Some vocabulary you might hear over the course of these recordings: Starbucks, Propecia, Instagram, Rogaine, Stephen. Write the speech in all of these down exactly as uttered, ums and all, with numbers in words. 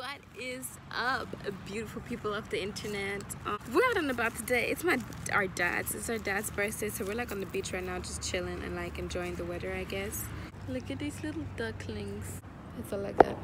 What is up, beautiful people of the internet? Um, we're out and about today. It's my our dad's. It's our dad's birthday, so we're like on the beach right now, just chilling and like enjoying the weather, I guess. Look at these little ducklings. It's all like that.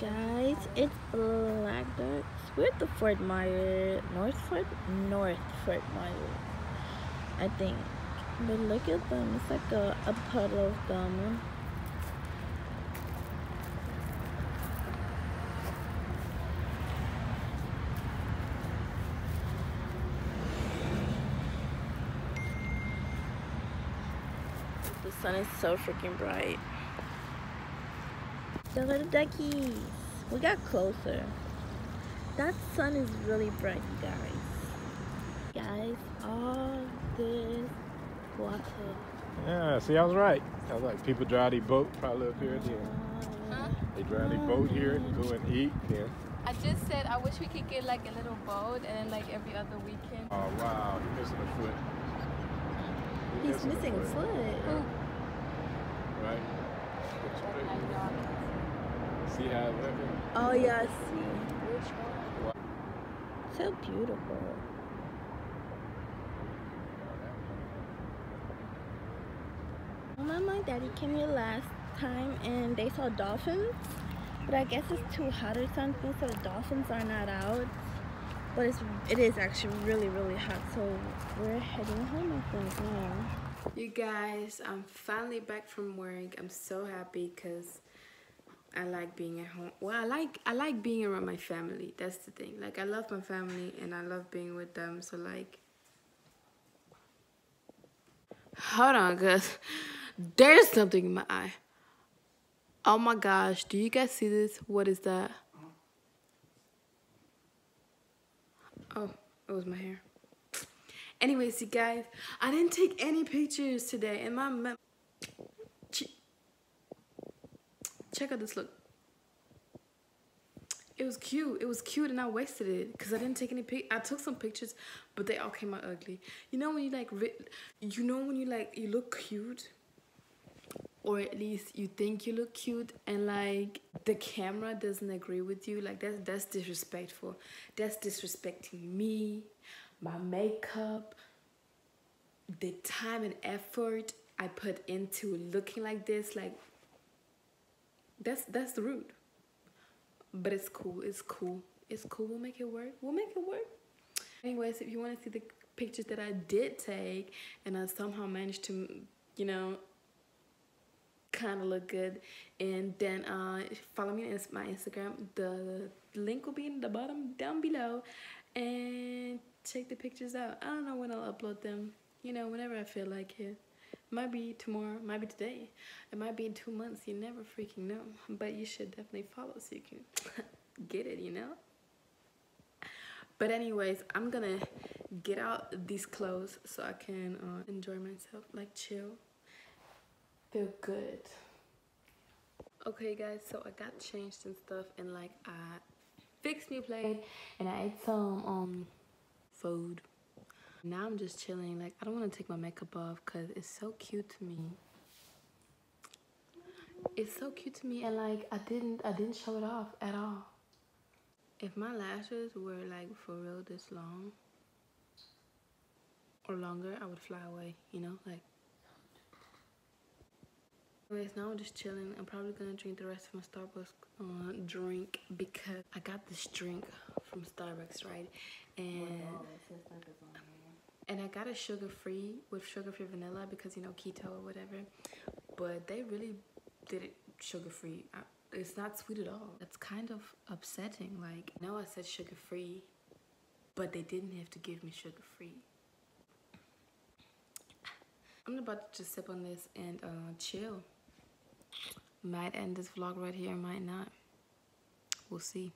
Guys, it's Black Ducks. We're at the Fort Myer, North Fort, North Fort Myer, I think. But look at them, it's like a, a puddle of them. The sun is so freaking bright. The little duckies. We got closer. That sun is really bright, you guys. Guys, all this water. Yeah, see, I was right. I was like, people drive their boat probably up here at the end. Huh? They drive their boat here and go and eat. Yeah. I just said I wish we could get like a little boat and then like every other weekend. Oh, wow. You're missing a foot. You're He's missing a foot. foot. Yeah. Right? See how it went? Oh yeah, I see. So beautiful. My mom and daddy came here last time and they saw dolphins, but I guess it's too hot or something, so the dolphins are not out. But it's, it is actually really, really hot, so we're heading home, I think, now. You guys, I'm finally back from work. I'm so happy because I like being at home. Well, I like I like being around my family. That's the thing. Like, I love my family and I love being with them. So, like, hold on, guys. There's something in my eye. Oh my gosh, do you guys see this? What is that? Oh, it was my hair. Anyways, you guys, I didn't take any pictures today, and my mom... Check out this look. It was cute. It was cute, and I wasted it because I didn't take any pic. I took some pictures, but they all came out ugly. You know when you like, you know when you like, you look cute, or at least you think you look cute, and like the camera doesn't agree with you. Like that's that's disrespectful. That's disrespecting me. My makeup, the time and effort I put into looking like this, like, that's that's rude. But it's cool, it's cool, it's cool, we'll make it work, we'll make it work. Anyways, if you want to see the pictures that I did take, and I somehow managed to, you know, kind of look good, and then uh, follow me on my Instagram, the link will be in the bottom down below, and check the pictures out. I don't know when I'll upload them. You know, whenever I feel like it. Might be tomorrow, might be today. It might be in two months. You never freaking know. But you should definitely follow so you can get it, you know? But anyways, I'm gonna get out these clothes so I can uh, enjoy myself. Like, chill. Feel good. Okay, guys, so I got changed and stuff. And, like, I fixed my plate. And I ate some, um... food. Now I'm just chilling. Like, I don't want to take my makeup off because it's so cute to me. It's so cute to me, and like I didn't, I didn't show it off at all. If my lashes were like for real this long or longer, I would fly away. You know, like. Anyways, now I'm just chilling. I'm probably gonna drink the rest of my Starbucks uh, drink because I got this drink from Starbucks, right? And and I got a sugar free with sugar free vanilla because, you know, keto or whatever. But they really did it sugar free. I, it's not sweet at all. That's kind of upsetting. Like, I know I said sugar free, but they didn't have to give me sugar free. I'm about to just sip on this and uh, chill. Might end this vlog right here, might not. We'll see.